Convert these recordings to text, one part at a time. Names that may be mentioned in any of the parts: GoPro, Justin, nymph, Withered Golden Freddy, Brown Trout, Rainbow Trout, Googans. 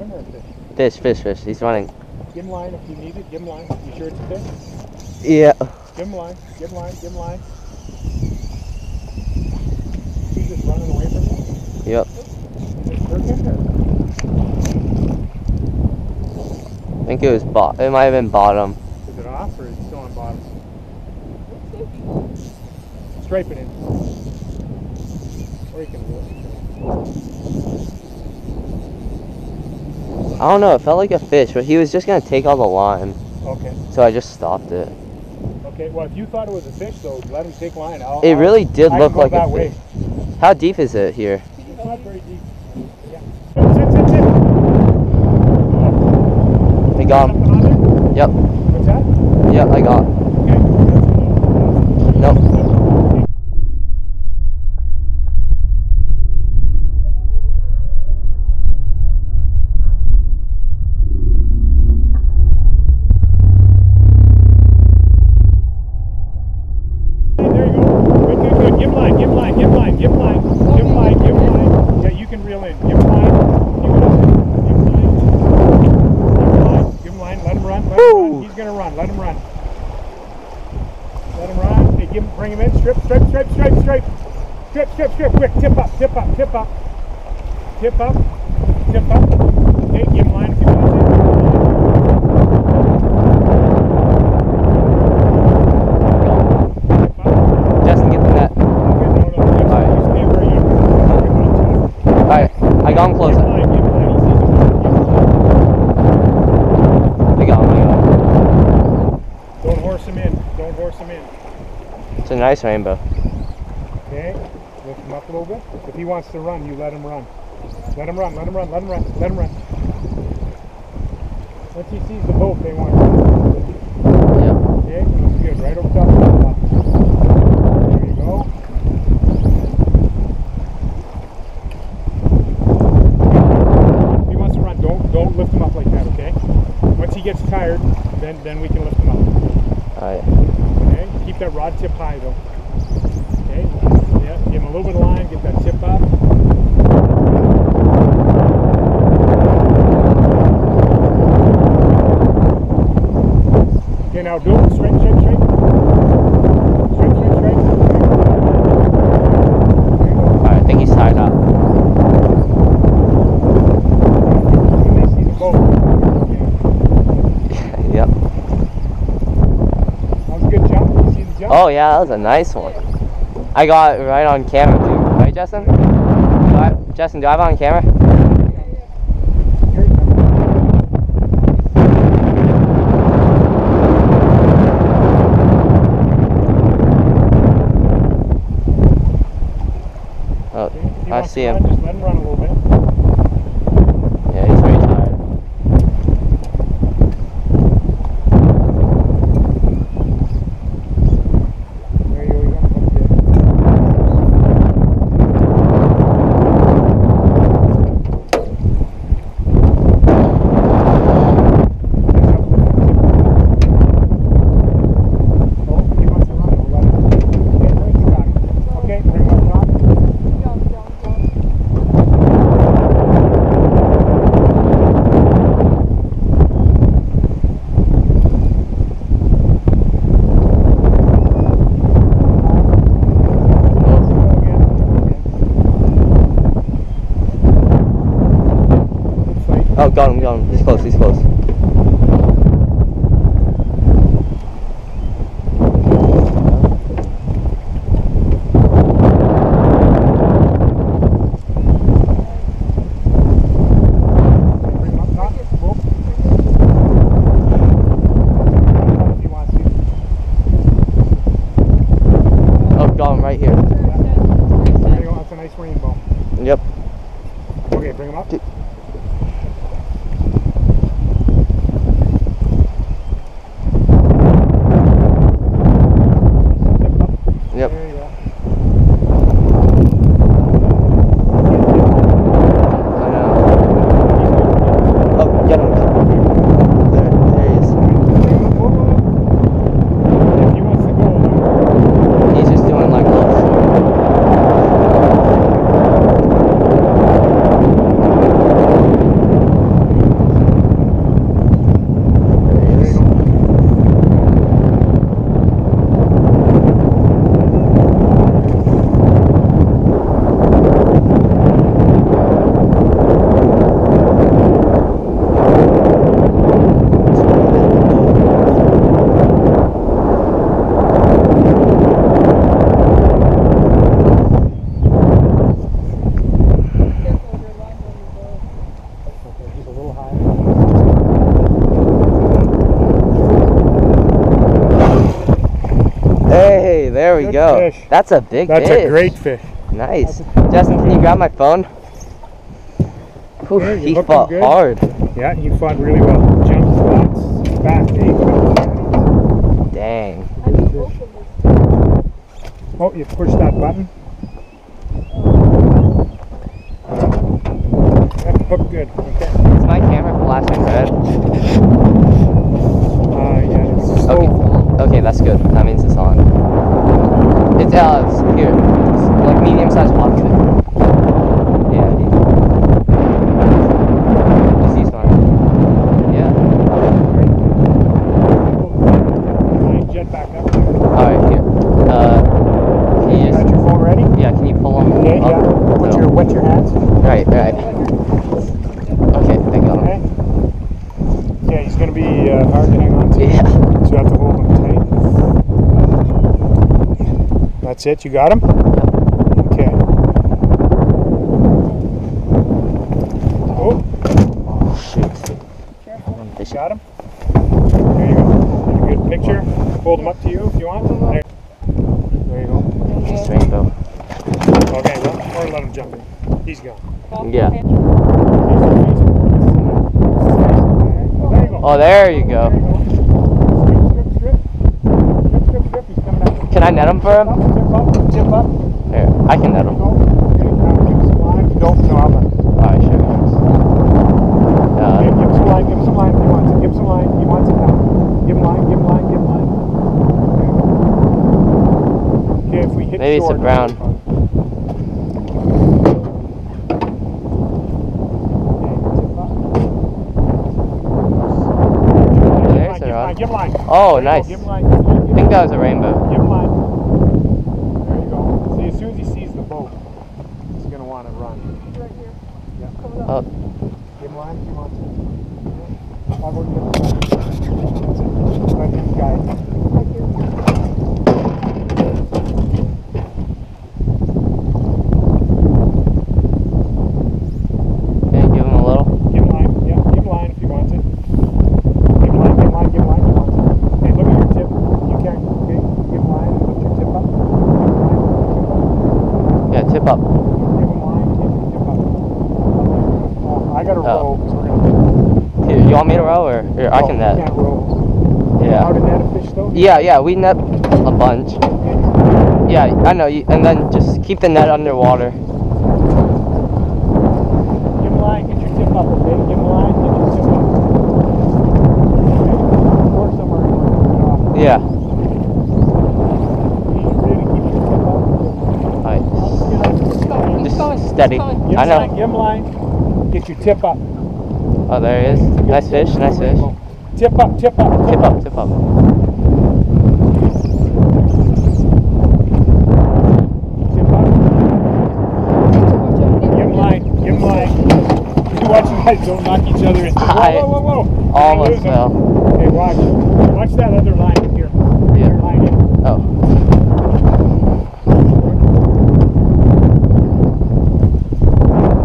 line or fish? Fish. He's running. Give him line if you need it. Give him line. You sure it's a fish? Yeah. Give him line. Give him line. Give him line. He's just running away from him? Yep. I think it was bottom. It might have been bottom. Is it off or is it still on bottom? Striping it. Or you can do it. I don't know, it felt like a fish, but he was just gonna take all the line. Okay. So I just stopped it. Okay, well if you thought it was a fish though, let him take line. It really did look like a fish. How deep is it here? It's not very deep. Yeah. They got him. Yep. What's that? Yep, I got him. Bring him in, strip, quick, tip up, okay, give him line if you want to. Tip up. Justin, get the net. Okay, no, just alright, I got him close. I got him, Don't horse him in. It's a nice rainbow. Okay, lift him up a little bit. If he wants to run, you let him run. Let him run. Once he sees the boat, they want to run. Yeah. Okay, looks good. Right over top of the top. There you go. If he wants to run, don't lift him up like that, okay? Once he gets tired, then we can lift him up. Alright. Keep that rod tip high though. Okay? Yeah, give him a little bit of line, get that tip up. Okay, now do it. Straight. Alright, I think he's tied up. And they see the boat. Okay. Yep. That was a good jump. Oh yeah, that was a nice one. I got it right on camera too. Right, Justin? Justin, do I have it on camera? Oh, I see him. Just let him run a little bit. Oh, got him. He's close. Oh, got him right here. There you go, that's a nice rainbow. Yep. Okay, bring him up. you go. Fish. That's a big fish. That's a great fish. Nice. Justin, can you grab my phone? Oof, yeah, he fought good. Hard. Yeah, he fought really well. Jump spots, back eight. Dang. Oh, you pushed that button. That's hooked good. Okay. Is my camera flashing red? Yeah, it's so okay. Okay, that's good. That means it's on. It's here. It's like medium-sized box. That's it, you got him? Okay. Oh, shoot. You got him? There you go. Get a good picture. Hold him up to you if you want. There you go. Interesting though. Okay, well, or let him jump in. He's gone. Yeah. Oh, there you go. Can I net him for him? Up. Here, I can net him. Don't drop him. Alright, sure. Give him some line, give him some line. He wants it. Give him some line. He wants it now. Give him line, give him line, give him line. Okay, if we hit maybe short, it's a brown. There's a rod. Give him line. Oh, nice. Give him line. I think that was a rainbow. Give him line. Up. Give him line if you want to. I'll go get him. Right here, guy. Right here. Okay, give him a little. Give him line. Yeah, give him line if you want to. Give him line, give him line, give him line if you want to. Hey, look at your tip. You can, okay? Give him line and lift your tip up. Yeah, tip up. You want me to row or here, I can net? You can't row. Yeah. How to net a fish though? Yeah, yeah, we net a bunch. Okay. Yeah, I know, and then just keep the net underwater. Give him a line, get your tip up, okay? Give him a line, get your tip up. Okay. Or somewhere you want to get off. Yeah. You really keep your tip up. Alright. Just steady. I know. Give him a line, get your tip up. Oh, there he is. Nice fish, nice fish. Tip up, tip up, tip up, tip up. Give him line, give him line. You watch you guys don't knock each other in. Whoa, whoa, whoa, whoa. Almost fell. Okay, watch. Watch that other line here. Yeah. Line here. Oh.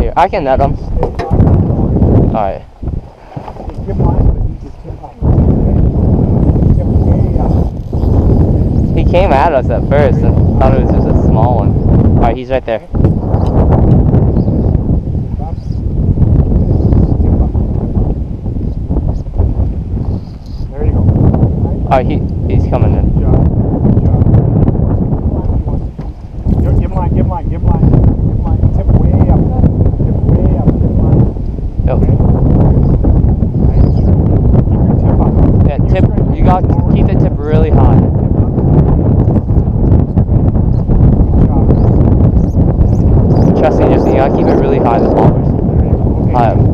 Here, I can net him. Alright. He came at us at first and thought it was just a small one. Alright, he's right there. There you go. Alright, he's coming in. Good job. Good job. Give him line, give him line, give him line. Give him line. Tip way up. Tip way up. Give him line. Nope.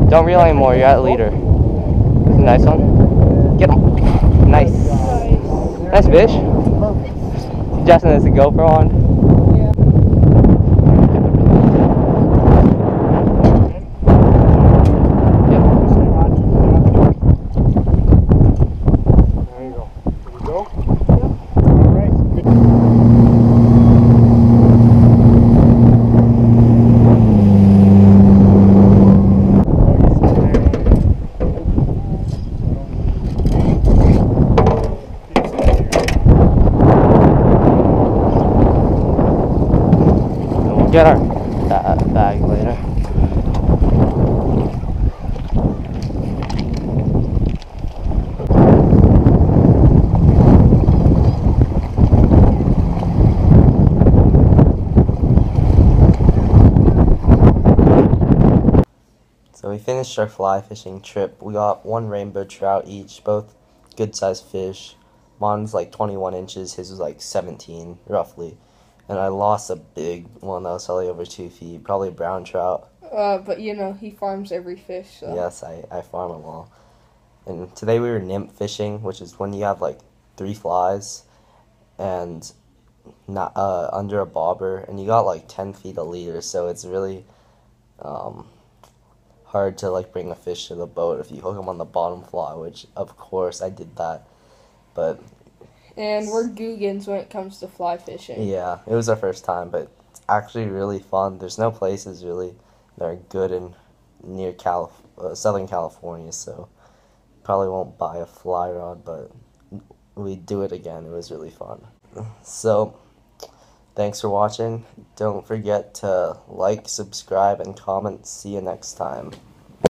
Don't reel anymore, you're at leader. That's a nice one. Get him. Nice. Nice fish. Justin, is the GoPro on? Yeah. There you go. There you go. Alright, good. get our bag later. So we finished our fly fishing trip. We got one rainbow trout each, both good sized fish. Mine's like 21 inches, his was like 17, roughly. And I lost a big one that was probably over 2 feet, probably a brown trout. But you know, he farms every fish, so. Yes, I farm them all. And today we were nymph fishing, which is when you have like 3 flies and not under a bobber, and you got like 10 feet a leader, so it's really hard to like bring a fish to the boat if you hook them on the bottom fly, which of course I did that, but... And we're Googans when it comes to fly fishing. Yeah, it was our first time, but it's actually really fun. There's no places really that are good in near Southern California, so probably won't buy a fly rod, but we do it again. It was really fun. So, thanks for watching. Don't forget to like, subscribe, and comment. See you next time.